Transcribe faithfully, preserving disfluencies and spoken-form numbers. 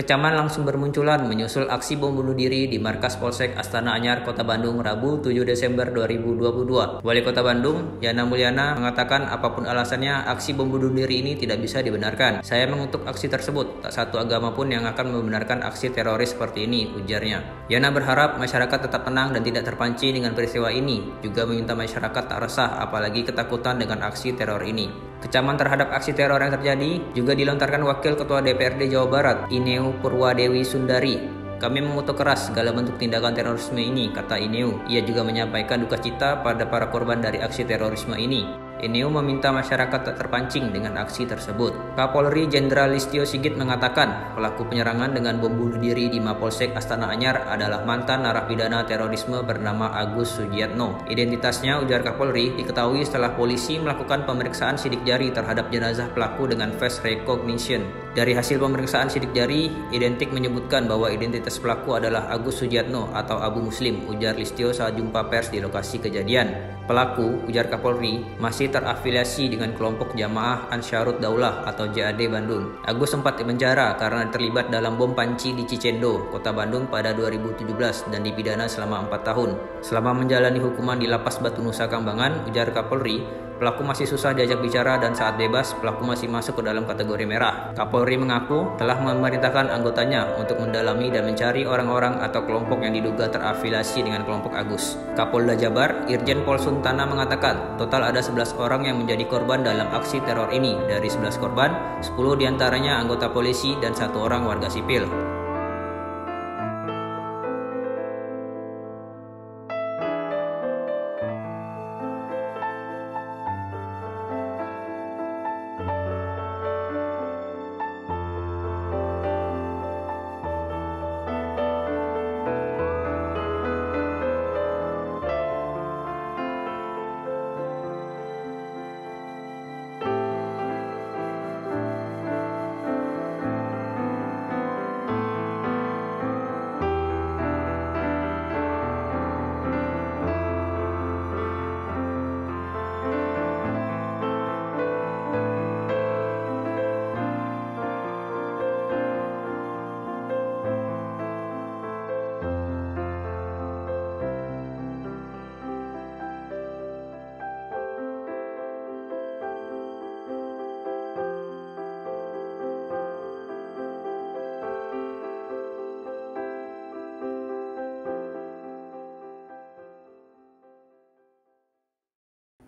Kecaman langsung bermunculan menyusul aksi bom bunuh diri di markas Polsek Astana Anyar, Kota Bandung, Rabu tujuh Desember dua ribu dua puluh dua. Wali Kota Bandung, Yana Mulyana, mengatakan apapun alasannya, aksi bom bunuh diri ini tidak bisa dibenarkan. Saya mengutuk aksi tersebut, tak satu agama pun yang akan membenarkan aksi teroris seperti ini, ujarnya. Yana berharap masyarakat tetap tenang dan tidak terpancing dengan peristiwa ini, juga meminta masyarakat tak resah apalagi ketakutan dengan aksi teror ini. Kecaman terhadap aksi teror yang terjadi juga dilontarkan Wakil Ketua D P R D Jawa Barat, Ineu Purwadewi Sundari. Kami mengutuk keras segala bentuk tindakan terorisme ini, kata Ineu. Ia juga menyampaikan duka cita pada para korban dari aksi terorisme ini. Ineu meminta masyarakat tak terpancing dengan aksi tersebut. Kapolri Jenderal Listyo Sigit mengatakan pelaku penyerangan dengan bom bunuh diri di Mapolsek Astana Anyar adalah mantan narapidana terorisme bernama Agus Sujatno. Identitasnya, ujar Kapolri, diketahui setelah polisi melakukan pemeriksaan sidik jari terhadap jenazah pelaku dengan face recognition. Dari hasil pemeriksaan sidik jari, identik menyebutkan bahwa identitas pelaku adalah Agus Sujatno atau Abu Muslim, ujar Listyo saat jumpa pers di lokasi kejadian. Pelaku, ujar Kapolri, masih terafiliasi dengan kelompok Jamaah Ansharut Daulah atau J A D Bandung. Agus sempat dipenjara karena terlibat dalam bom panci di Cicendo, Kota Bandung pada dua ribu tujuh belas dan dipidana selama empat tahun. Selama menjalani hukuman di Lapas Batu Nusa Kambangan, ujar Kapolri, pelaku masih susah diajak bicara dan saat bebas, pelaku masih masuk ke dalam kategori merah. Kapolri mengaku telah memerintahkan anggotanya untuk mendalami dan mencari orang-orang atau kelompok yang diduga terafiliasi dengan kelompok Agus. Kapolda Jabar, Irjen Pol Suntana mengatakan, total ada sebelas orang yang menjadi korban dalam aksi teror ini. Dari sebelas korban, sepuluh diantaranya anggota polisi dan satu orang warga sipil.